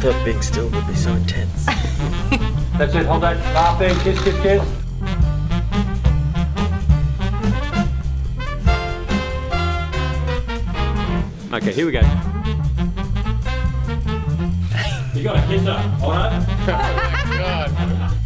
thought being still would be so intense. That's it, hold on. Laughing, kiss, kiss, kiss. Okay, here we go. You gotta kiss her, alright? Oh my god.